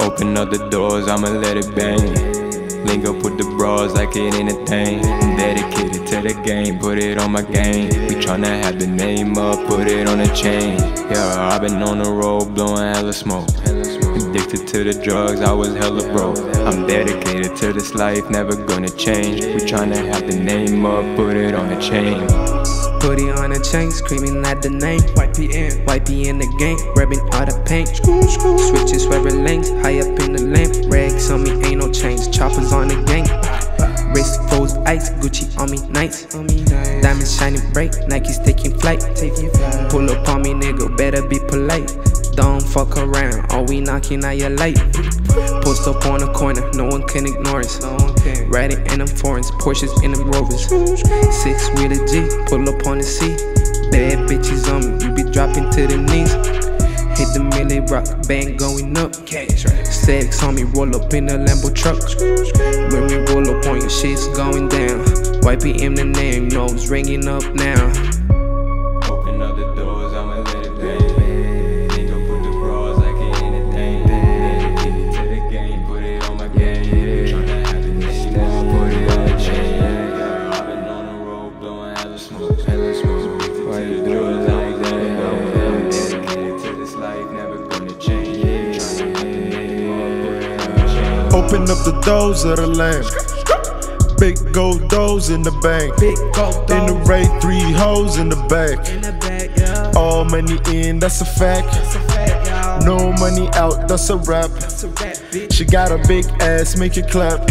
Open up the doors, I'ma let it bang. Link up with the bras like it ain't a thing. I'm dedicated to the game, put it on my game. We tryna have the name up, put it on a chain. Yeah, I've been on the road, blowing hella smoke. Addicted to the drugs, I was hella broke. I'm dedicated to this life, never gonna change. We tryna have the name up, put it on a chain. Put it on a chain, screaming at the name. YPM, YPM the gang, rubbing all the paint. Switching, swerving lanes, high up in the lamp. Rags on me, ain't no chains. Choppers on the gang, wrist froze ice. Gucci on me, nice. Diamonds shining bright, Nike's taking flight. Pull up on me, nigga, better be polite. Don't fuck around, or we knocking out your light. Post up on the corner, no one can ignore us. Riding in them foreigns, Porsches in them Rovers. 6 with a G, pull up on the C. Bad bitches on me, you be dropping to the knees. Hit the milli rock, bang going up. Stacks on me, roll up in the Lambo truck. When we roll up on your shit's going down. YPM the name, no, it's ringing up now. Open up the doors of the lane. Big gold doors in the bank. In the Ray, 3 hoes in the back. All money in, that's a fact. No money out, that's a wrap. She got a big ass, make it clap.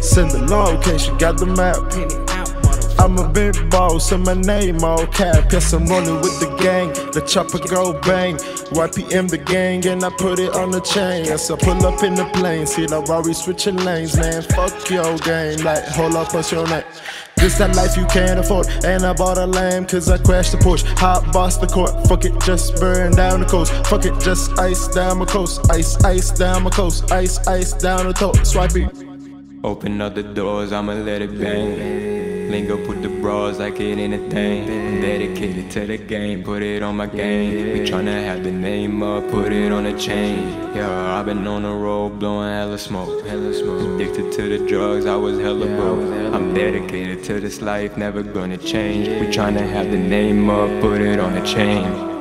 Send the location, got the map. I'm a big boss and my name all cap. Yes, I'm rolling with the gang, the chopper go bang. YPM the gang and I put it on the chain. Yes, I pull up in the plane, see now while we switching lanes. Man, fuck your game, like hold up, what's your name? This that life you can't afford, and I bought a lamb cause I crashed the Porsche. Hot boss the court, fuck it, just burn down the coast. Fuck it, just ice down my coast. Ice, ice down my coast. Ice, ice down the coast. Swipe it. Open up the doors, I'ma let it bang. Link up with the bras like it ain't a thing. I'm dedicated to the game, put it on my game. We tryna have the name up, put it on a chain. Yeah, I've been on the road, blowing hella smoke. Addicted to the drugs, I was hella broke. I'm dedicated to this life, never gonna change. We tryna have the name up, put it on a chain.